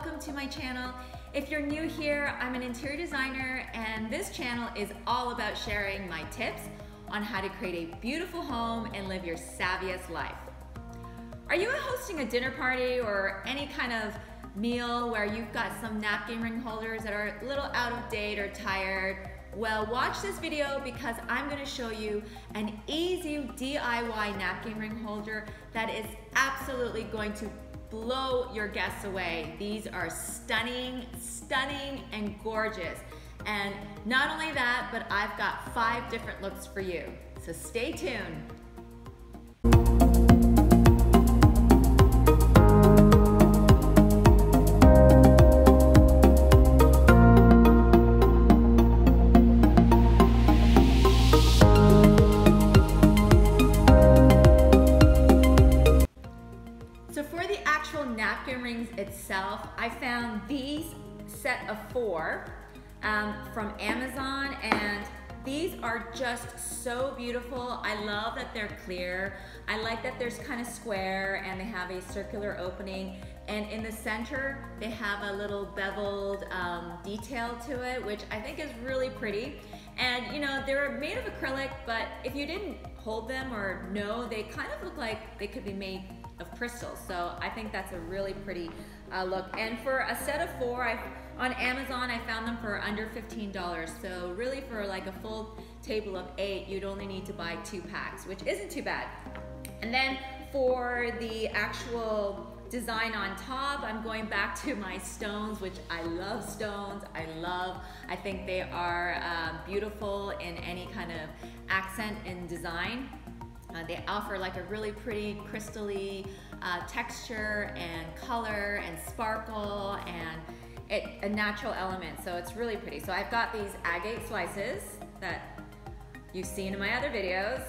welcome to my channel. If you're new here, I'm an interior designer and this channel is all about sharing my tips on how to create a beautiful home and live your savviest life. Are you hosting a dinner party or any kind of meal where you've got some napkin ring holders that are a little out of date or tired? Well, watch this video because I'm going to show you an easy DIY napkin ring holder that is absolutely going to blow your guests away. These are stunning, stunning, and gorgeous. And not only that, but I've got 5 different looks for you. So stay tuned. Napkin rings itself, I found these set of 4 from Amazon, and these are just so beautiful. I love that they're clear. I like that there's kind of square and they have a circular opening, and in the center they have a little beveled detail to it, which I think is really pretty. And you know, they're made of acrylic, but if you didn't hold them or know, they kind of look like they could be made of crystals. So I think that's a really pretty look. And for a set of 4, on Amazon I found them for under $15. So really for like a full table of 8, you'd only need to buy 2 packs, which isn't too bad. And then for the actual design on top, I'm going back to my stones, which I love stones. I think they are beautiful in any kind of accent and design. They offer like a really pretty crystally texture and color and sparkle, and a natural element, so it's really pretty. So I've got these agate slices that you've seen in my other videos,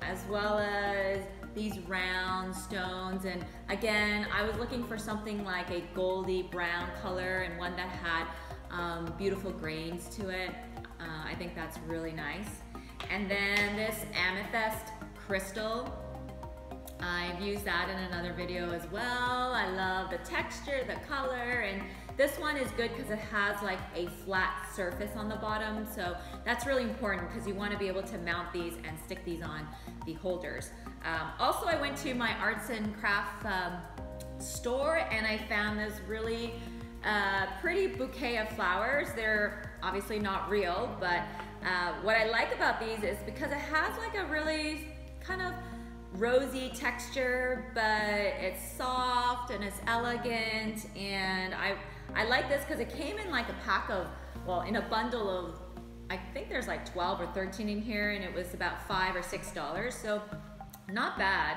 as well as these round stones. And again, I was looking for something like a goldy brown color and one that had beautiful grains to it. I think that's really nice. And then this amethyst crystal, I've used that in another video as well. I love the texture, the color, and this one is good because it has like a flat surface on the bottom, so that's really important because you want to be able to mount these and stick these on the holders. Also, I went to my arts and craft store and I found this really pretty bouquet of flowers. They're obviously not real, but what I like about these is because it has like a really kind of rosy texture, but it's soft and it's elegant, and I like this because it came in like a pack of, well, in a bundle of, I think there's like 12 or 13 in here, and it was about $5 or $6, so not bad.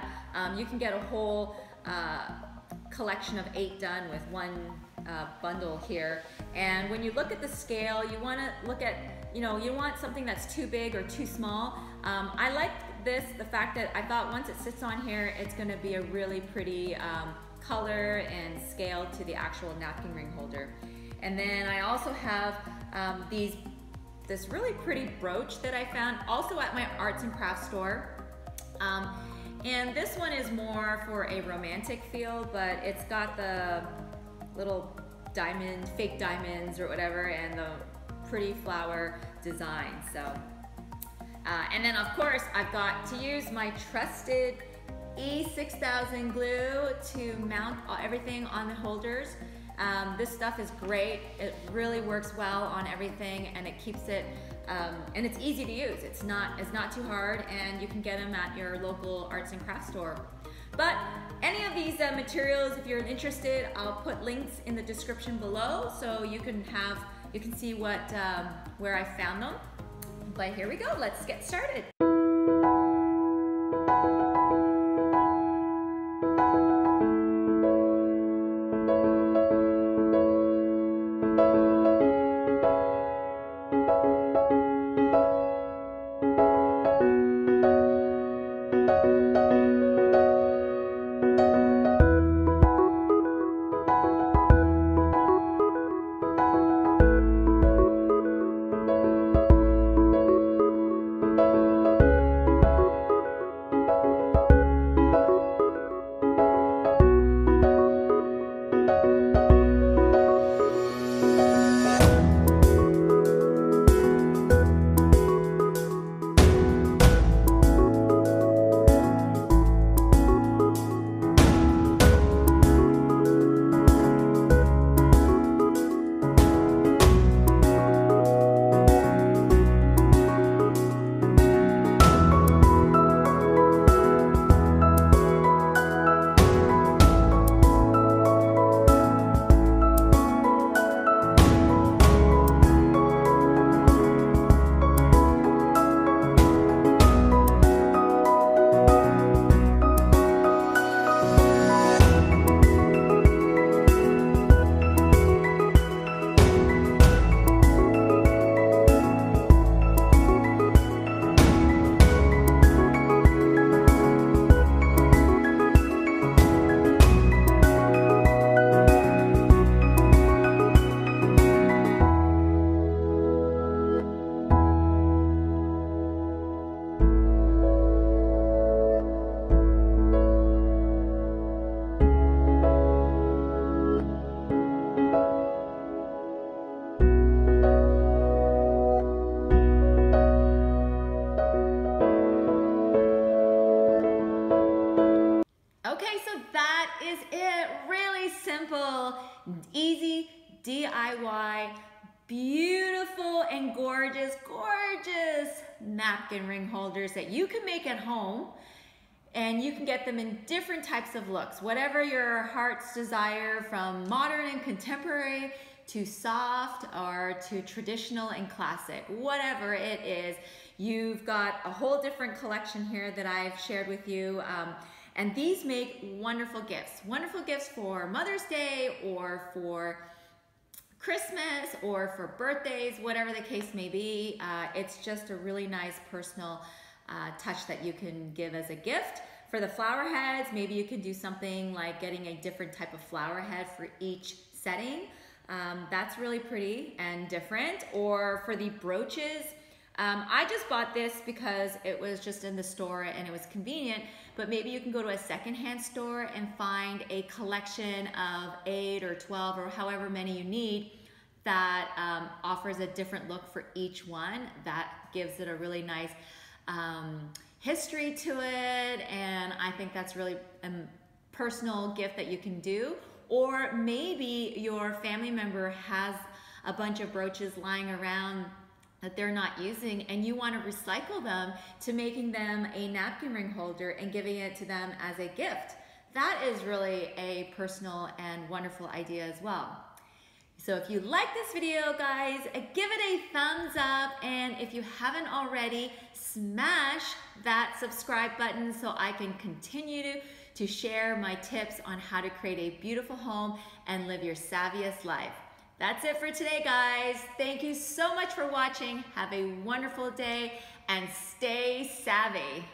You can get a whole collection of 8 done with one bundle here. And when you look at the scale, you want to look at, you know, you want something that's too big or too small. I like this, the fact that I thought once it sits on here, it's going to be a really pretty color and scale to the actual napkin ring holder. And then I also have this really pretty brooch that I found also at my arts and crafts store. And this one is more for a romantic feel, but it's got the little diamond, fake diamonds or whatever, and the pretty flower design. So, and then of course I've got to use my trusted E6000 glue to mount everything on the holders. This stuff is great. It really works well on everything, and it keeps it, and it's easy to use. It's not too hard, and you can get them at your local arts and crafts store. But any of these materials, if you're interested, I'll put links in the description below so you can see what where I found them. But here we go. Let's get started. easy, DIY, beautiful and gorgeous, gorgeous napkin ring holders that you can make at home, and you can get them in different types of looks, whatever your heart's desire, from modern and contemporary to soft or to traditional and classic, whatever it is. You've got a whole different collection here that I've shared with you, and these make wonderful gifts for Mother's Day or for Christmas or for birthdays, whatever the case may be. It's just a really nice personal touch that you can give as a gift. For the flower heads, maybe you can do something like getting a different type of flower head for each setting. That's really pretty and different. Or for the brooches, I just bought this because it was just in the store and it was convenient, but maybe you can go to a secondhand store and find a collection of 8 or 12 or however many you need that offers a different look for each one. That gives it a really nice history to it, and I think that's really a personal gift that you can do. Or maybe your family member has a bunch of brooches lying around that they're not using, and you want to recycle them to making them a napkin ring holder and giving it to them as a gift. That is really a personal and wonderful idea as well. So if you like this video, guys, give it a thumbs up, and if you haven't already, smash that subscribe button so I can continue to share my tips on how to create a beautiful home and live your savviest life. That's it for today, guys. Thank you so much for watching. Have a wonderful day and stay savvy.